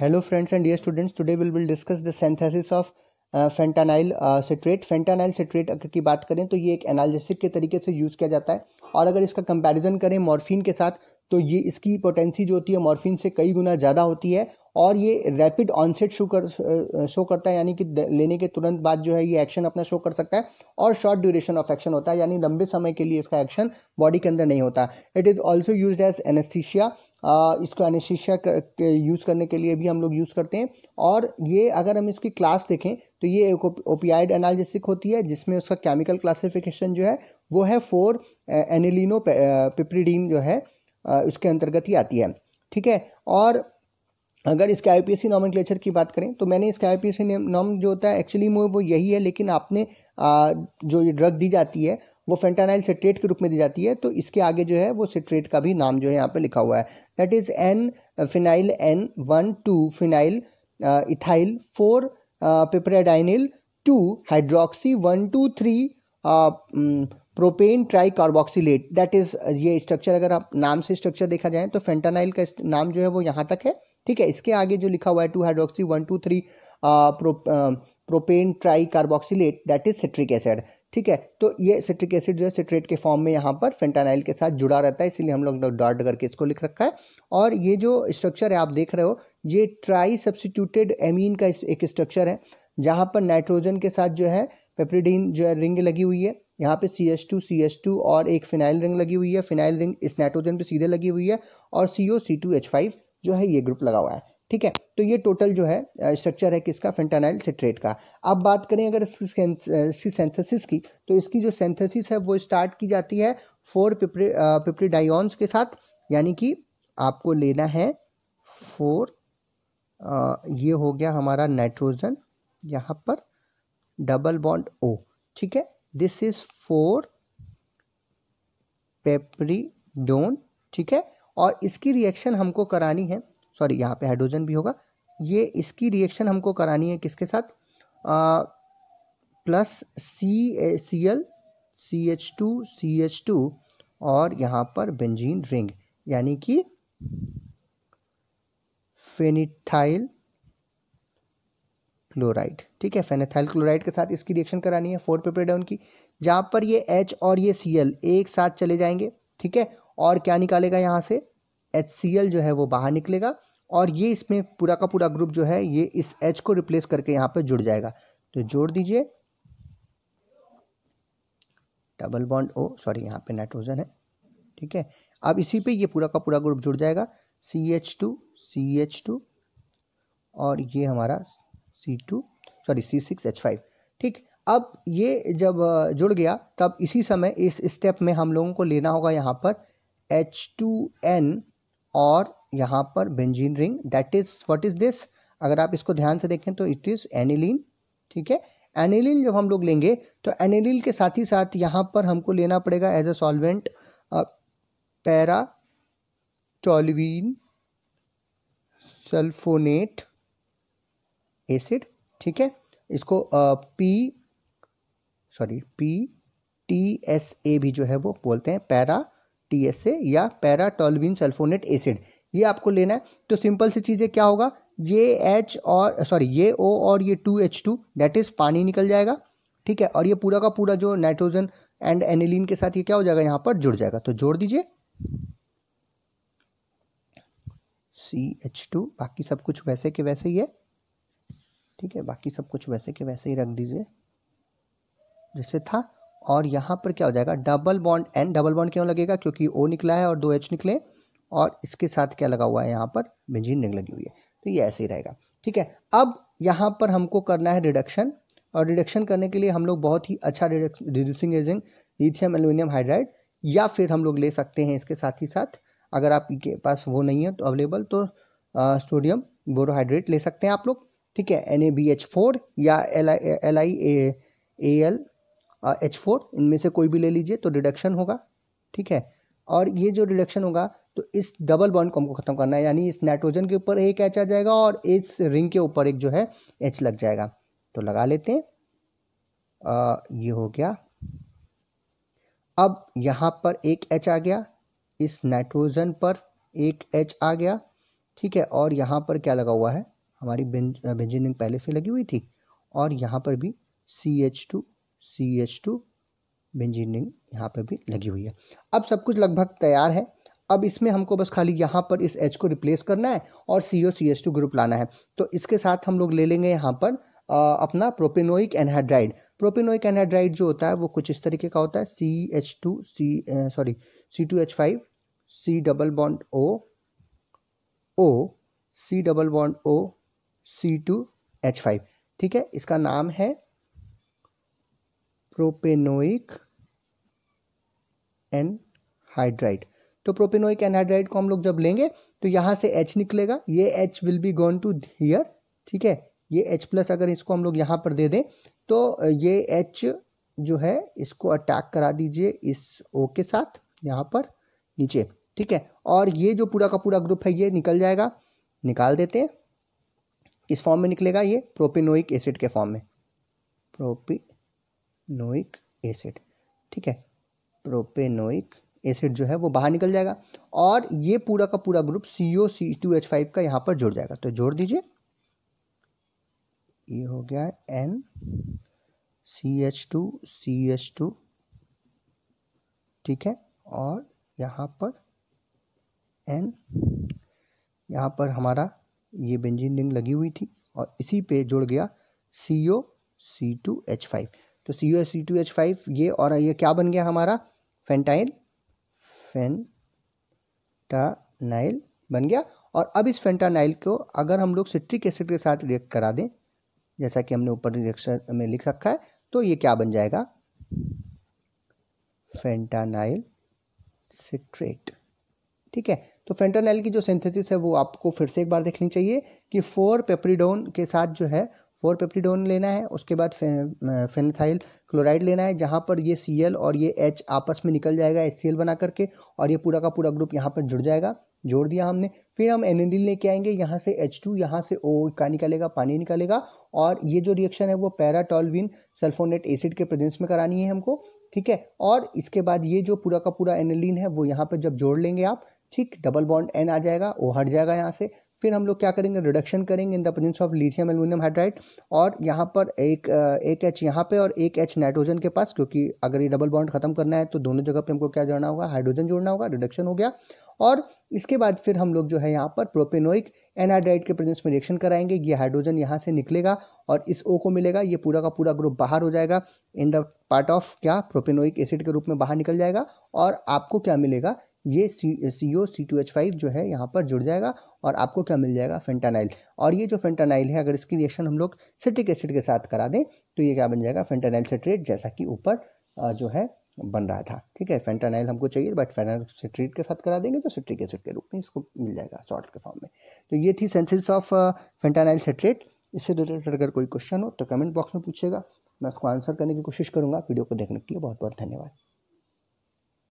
Hello friends and dear students, today we will discuss the synthesis of fentanyl citrate। fentanyl citrate अगर की बात करें तो ये एक एनाल्जेसिक के तरीके से यूज़ किया जाता है और अगर इसका कंपैरिजन करें मॉर्फिन के साथ तो ये इसकी पोटेंसी जो होती है मॉर्फिन से कई गुना ज़्यादा होती है और ये रैपिड ऑनसेट शो करता है, यानी कि लेने के तुरंत बाद जो है ये एक्शन अपना शो कर सकता है और शॉर्ट ड्यूरेशन ऑफ एक्शन होता है, यानी लंबे समय के लिए इसका एक्शन बॉडी के अंदर नहीं होता। It is also use as anaesthesia, इसको एनेस्थीशिया यूज़ करने के लिए भी हम लोग यूज़ करते हैं। और ये अगर हम इसकी क्लास देखें तो ये एक ओपियाइड एनाल्जेसिक होती है जिसमें उसका केमिकल क्लासिफिकेशन जो है वो है 4-piperidine जो है उसके अंतर्गत ही आती है, ठीक है। और अगर इसके IUPAC नॉमेनक्लेचर की बात करें तो मैंने इसका IUPAC नॉम जो होता है एक्चुअली वो यही है, लेकिन आपने जो ये ड्रग दी जाती है वो फेंटानाइल सिट्रेट के रूप में दी जाती है, तो इसके आगे जो है वो सिट्रेट का भी नाम जो है यहाँ पे लिखा हुआ है। That is N-phenyl N-1,2-phenyl ethyl 4-piperidanyl 2-hydroxy 1,2,3 propane tricarboxylate. That is ये स्ट्रक्चर, अगर आप नाम से स्ट्रक्चर देखा जाए तो फेंटानाइल का नाम जो है वो यहाँ तक है, ठीक है। इसके आगे जो लिखा हुआ है 2-hydroxy 1,2,3 propane tricarboxylate, that is citric acid, ठीक है। तो ये सिट्रिक एसिड जो है सिट्रेट के फॉर्म में यहाँ पर फेंटानाइल के साथ जुड़ा रहता है, इसीलिए हम लोग डॉट करके इसको लिख रखा है। और ये जो स्ट्रक्चर है आप देख रहे हो ये ट्राई सब्सटीट्यूटेड एमीन का एक स्ट्रक्चर है जहाँ पर नाइट्रोजन के साथ जो है पेप्रिडीन जो है रिंग लगी हुई है, यहाँ पे CH2 और एक फिनाइल रिंग लगी हुई है, फिनाइल रिंग इस नाइट्रोजन पे सीधे लगी हुई है और CO C2H5 जो है ये ग्रुप लगा हुआ है, ठीक है। तो ये टोटल जो है स्ट्रक्चर है किसका, फेंटानाइल सिट्रेट का। अब बात करें अगर इसकी सिंथेसिस की तो इसकी जो सिंथेसिस है वो स्टार्ट की जाती है 4-piperidiones के साथ, यानी कि आपको लेना है 4, ये हो गया हमारा नाइट्रोजन, यहाँ पर डबल बॉन्ड O, ठीक है। दिस इज 4-piperidone, ठीक है। और इसकी रिएक्शन हमको करानी है, सॉरी यहाँ पे हाइड्रोजन भी होगा, ये इसकी रिएक्शन हमको करानी है किसके साथ, प्लस CaCl CH2 और यहाँ पर बेंजीन रिंग, यानी कि फेनेथाइल क्लोराइड, ठीक है। फेनेथाइल क्लोराइड के साथ इसकी रिएक्शन करानी है 4-piperidone की, जहाँ पर ये H और ये Cl एक साथ चले जाएंगे, ठीक है। और क्या निकालेगा यहाँ से, HCl जो है वो बाहर निकलेगा और ये इसमें पूरा का पूरा ग्रुप जो है ये इस H को रिप्लेस करके यहाँ पे जुड़ जाएगा। तो जोड़ दीजिए, डबल बॉन्ड O, सॉरी यहाँ पे नाइट्रोजन है, ठीक है। अब इसी पे ये पूरा का पूरा ग्रुप जुड़ जाएगा, CH2 और ये हमारा C6H5, ठीक। अब ये जब जुड़ गया तब इसी समय इस स्टेप में हम लोगों को लेना होगा यहाँ पर H2N और यहाँ पर benzene ring, that is what is this, अगर आप इसको ध्यान से देखें तो इट इज एनिलीन, ठीक है। एनिलीन जब हम लोग लेंगे तो एनिलीन के साथ ही साथ यहाँ पर हमको लेना पड़ेगा as a solvent para toluenesulfonate acid, ठीक है। इसको PTSA भी जो है वो बोलते हैं, पैरा-TSA या पैरा-टोल्यूएनसल्फोनेट एसिड, ये आपको लेना है। तो सिंपल सी चीज़ें क्या होगा, ये H और सॉरी ये O और ये 2H2, दैट इज़ पानी निकल जाएगा, ठीक है। और ये पूरा का पूरा जो नाइट्रोजन एंड एनिलीन के साथ ये क्या हो जाएगा, यहाँ पर जुड़ जाएगा। तो जोड़ दीजिए, CH2, बाकी सब कुछ वैसे के वैसे ही है, ठीक है, बाकी सब कुछ वैसे के वैसे ही रख दीजिए जैसे था। और यहाँ पर क्या हो जाएगा, double bond N, double bond क्यों लगेगा क्योंकि O निकला है और 2H निकले और इसके साथ क्या लगा हुआ है यहाँ पर बेंजीन रिंग लगी हुई है, तो ये ऐसे ही रहेगा, ठीक है। अब यहाँ पर हमको करना है रिडक्शन, और रिडक्शन करने के लिए हम लोग बहुत ही अच्छा reducing agent lithium aluminium hydride या फिर हम लोग ले सकते हैं इसके साथ ही साथ, अगर आपके पास वो नहीं है तो अवेलेबल, तो सोडियम बोरोहाइड्रेट ले सकते हैं आप लोग, ठीक है। NaBH4 या LiAlH4, इनमें से कोई भी ले लीजिए तो रिडक्शन होगा, ठीक है। और ये जो रिडक्शन होगा तो इस डबल बॉन्ड को हमको खत्म करना है, यानी इस नाइट्रोजन के ऊपर एक H आ जाएगा और इस रिंग के ऊपर एक जो है H लग जाएगा। तो लगा लेते हैं, ये हो गया। अब यहाँ पर एक H आ गया, इस नाइट्रोजन पर एक H आ गया ठीक है। और यहाँ पर क्या लगा हुआ है, हमारी बेंजीन रिंग पहले से लगी हुई थी और यहाँ पर भी CH2 बेंजीन रिंग यहाँ पर भी लगी हुई है। अब सब कुछ लगभग तैयार है। अब इसमें हमको बस खाली यहाँ पर इस H को रिप्लेस करना है और CO CH2 ग्रुप लाना है। तो इसके साथ हम लोग ले लेंगे यहाँ पर अपना प्रोपिनोइक एनहाइड्राइड। प्रोपिनोइक एनहाइड्राइड जो होता है वो कुछ इस तरीके का होता है, C2H5 C double bond O O C double bond O C2H5। ठीक है, इसका नाम है प्रोपेनोइक एनहाइड्राइड। तो प्रोपेनोइक एनहाइड्राइड को हम लोग जब लेंगे तो यहाँ से H निकलेगा, ये H will be gone to here. ठीक है, ये H प्लस अगर इसको हम लोग यहाँ पर दे दें तो ये H जो है इसको अटैक करा दीजिए इस O के साथ यहाँ पर नीचे। ठीक है, और ये जो पूरा का पूरा ग्रुप है ये निकल जाएगा, निकाल देते हैं, इस फॉर्म में निकलेगा ये प्रोपिनोइक एसिड के फॉर्म में, प्रोपिनोइक एसिड। ठीक है, प्रोपिनोइक एसिड जो है वो बाहर निकल जाएगा और ये पूरा का पूरा ग्रुप CO C2H5 का यहाँ पर जुड़ जाएगा। तो जोड़ दीजिए, ये हो गया NCH2CH2। ठीक है, और यहाँ पर N, यहाँ पर हमारा ये बेंजीन रिंग लगी हुई थी और इसी पे जुड़ गया CO C2H5। तो CO C2H5 ये और ये क्या बन गया हमारा फेंटानाइल बन गया। और अब इस फेंटानाइल को अगर हम लोग सिट्रिक एसिड के साथ रिएक्ट करा दें, जैसा कि हमने ऊपर रिएक्शन में लिख रखा है, तो ये क्या बन जाएगा, फेंटानाइल सिट्रेट। ठीक है, तो फेंटानाइल की जो सिंथेसिस है वो आपको फिर से एक बार देखनी चाहिए कि 4-पेप्रिडोन के साथ जो है 4-पेप्रिडोन लेना है, उसके बाद फेनेथाइल क्लोराइड लेना है, जहाँ पर ये Cl और ये H आपस में निकल जाएगा HCl बना करके और ये पूरा का पूरा ग्रुप यहाँ पर जुड़ जाएगा। जोड़ दिया हमने, फिर हम एनिलीन लेके आएंगे, यहाँ से H2, यहाँ से O का निकलेगा, पानी निकलेगा और ये जो रिएक्शन है वो पैराटोल्यूइन सल्फोनेट एसिड के प्रेजेंस में करानी है हमको। ठीक है, और इसके बाद ये जो पूरा का पूरा एनिलीन है वो यहाँ पर जब जोड़ लेंगे आप, ठीक, डबल बॉन्ड N आ जाएगा, O हट जाएगा यहाँ से। फिर हम लोग क्या करेंगे, रिडक्शन करेंगे in the presence of lithium aluminium hydride और यहाँ पर एक H यहाँ पे और एक H नाइट्रोजन के पास, क्योंकि अगर ये डबल बॉन्ड खत्म करना है तो दोनों जगह पे हमको क्या जोड़ना होगा, हाइड्रोजन जोड़ना होगा। रिडक्शन हो गया और इसके बाद फिर हम लोग जो है यहाँ पर प्रोपेनोइक एनहाइड्राइड के प्रेजेंस में रिएक्शन कराएंगे। ये हाइड्रोजन यहाँ से निकलेगा और इस O को मिलेगा, ये पूरा का पूरा ग्रुप बाहर हो जाएगा इन द पार्ट ऑफ क्या, प्रोपेनोइक एसिड के रूप में बाहर निकल जाएगा और आपको क्या मिलेगा, ये CO C2H5 जो है यहाँ पर जुड़ जाएगा और आपको क्या मिल जाएगा, फेंटानाइल। और ये जो फेंटानाइल है अगर इसकी रिएक्शन हम लोग सिट्रिक एसिड के साथ करा दें तो ये क्या बन जाएगा, फेंटानाइल सिट्रेट, जैसा कि ऊपर जो है बन रहा था। ठीक है, फेंटानाइल हमको चाहिए बट फेंटानाइल सिट्रेट के साथ करा देंगे तो सिट्रिक एसिड के रूप में इसको मिल जाएगा सॉल्ट के फॉर्म में। तो ये थी सिंथेसिस ऑफ फेंटानाइल सिट्रेट। इससे रिलेटेड अगर कोई क्वेश्चन हो तो कमेंट बॉक्स में पूछेगा, मैं उसको आंसर करने की कोशिश करूँगा। वीडियो को देखने के लिए बहुत बहुत धन्यवाद।